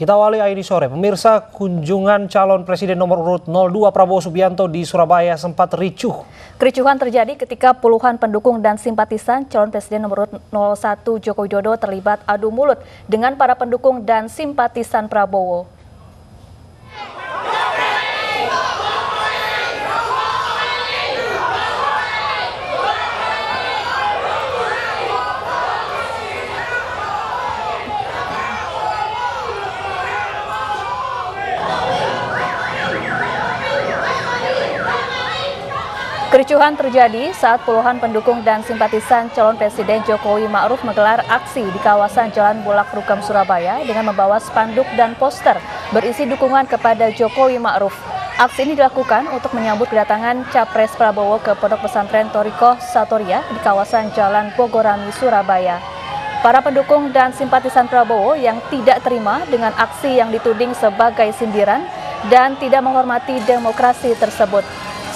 Kita awali ini sore, pemirsa, kunjungan calon presiden nomor urut 02 Prabowo Subianto di Surabaya sempat ricuh. Kericuhan terjadi ketika puluhan pendukung dan simpatisan calon presiden nomor urut 01 Joko Widodo terlibat adu mulut dengan para pendukung dan simpatisan Prabowo. Kericuhan terjadi saat puluhan pendukung dan simpatisan calon presiden Jokowi Ma'ruf menggelar aksi di kawasan Jalan Bulak Rukam, Surabaya dengan membawa spanduk dan poster berisi dukungan kepada Jokowi Ma'ruf. Aksi ini dilakukan untuk menyambut kedatangan Capres Prabowo ke Pondok Pesantren Toriko Satoria di kawasan Jalan Bogorami, Surabaya. Para pendukung dan simpatisan Prabowo yang tidak terima dengan aksi yang dituding sebagai sindiran dan tidak menghormati demokrasi tersebut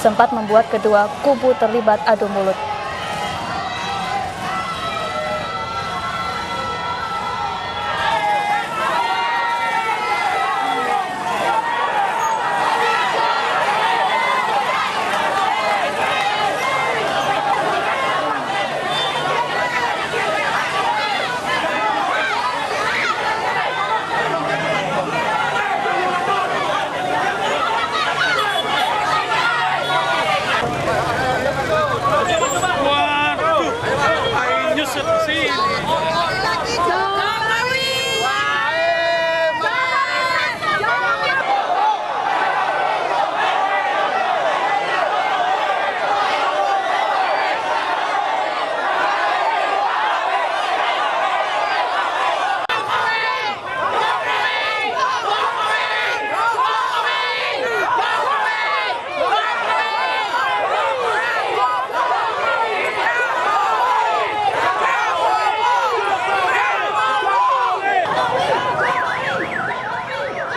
sempat membuat kedua kubu terlibat adu mulut.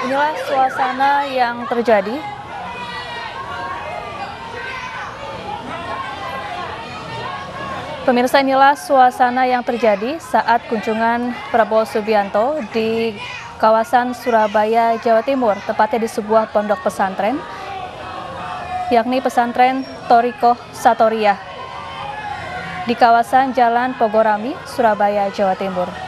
Inilah suasana yang terjadi. Pemirsa, inilah suasana yang terjadi saat kunjungan Prabowo Subianto di kawasan Surabaya, Jawa Timur, tepatnya di sebuah pondok pesantren, yakni Pesantren Toriko Satoria, di kawasan Jalan Bogorami, Surabaya, Jawa Timur.